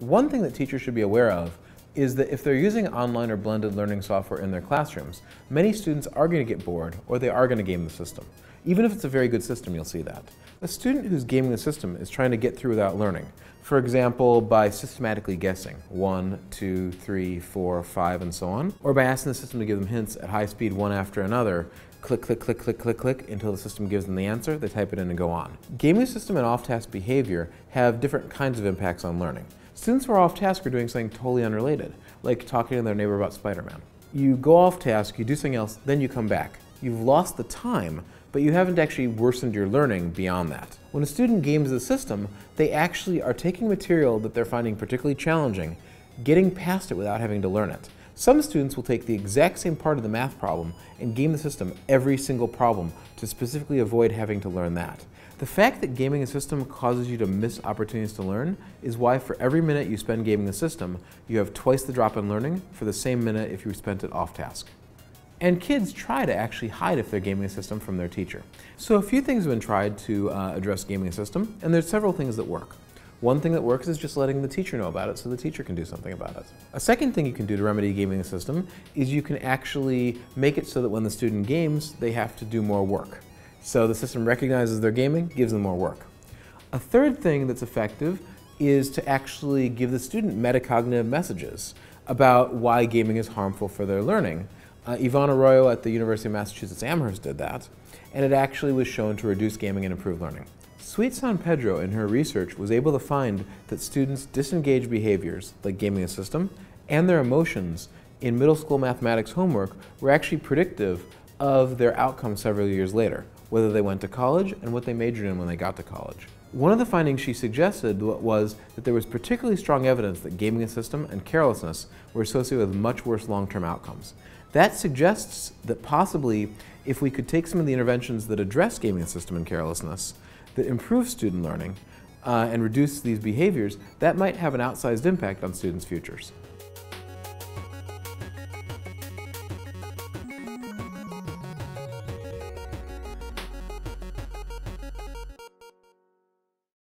One thing that teachers should be aware of is that if they're using online or blended learning software in their classrooms, many students are going to get bored or they are going to game the system. Even if it's a very good system, you'll see that. A student who's gaming the system is trying to get through without learning. For example, by systematically guessing 1, 2, 3, 4, 5, and so on, or by asking the system to give them hints at high speed one after another, click, click, click, click, click, click, until the system gives them the answer, they type it in and go on. Gaming the system and off-task behavior have different kinds of impacts on learning. Students who are off-task are doing something totally unrelated, like talking to their neighbor about Spider-Man. You go off-task, you do something else, then you come back. You've lost the time, but you haven't actually worsened your learning beyond that. When a student games the system, they actually are taking material that they're finding particularly challenging, getting past it without having to learn it. Some students will take the exact same part of the math problem and game the system every single problem to specifically avoid having to learn that. The fact that gaming a system causes you to miss opportunities to learn is why for every minute you spend gaming a system, you have twice the drop in learning for the same minute if you spent it off task. And kids try to actually hide if they're gaming a system from their teacher. So a few things have been tried to address gaming a system, and there's several things that work. One thing that works is just letting the teacher know about it so the teacher can do something about it. A second thing you can do to remedy gaming the system is you can actually make it so that when the student games, they have to do more work. So the system recognizes they're gaming, gives them more work. A third thing that's effective is to actually give the student metacognitive messages about why gaming is harmful for their learning. Yvonne Arroyo at the University of Massachusetts Amherst did that, and it actually was shown to reduce gaming and improve learning. Sweet San Pedro, in her research, was able to find that students disengage behaviors, like gaming a system, and their emotions in middle school mathematics homework were actually predictive of their outcome several years later, whether they went to college and what they majored in when they got to college. One of the findings she suggested was that there was particularly strong evidence that gaming a system and carelessness were associated with much worse long-term outcomes. That suggests that possibly if we could take some of the interventions that address gaming a system and carelessness, that improves student learning and reduce these behaviors, that might have an outsized impact on students' futures.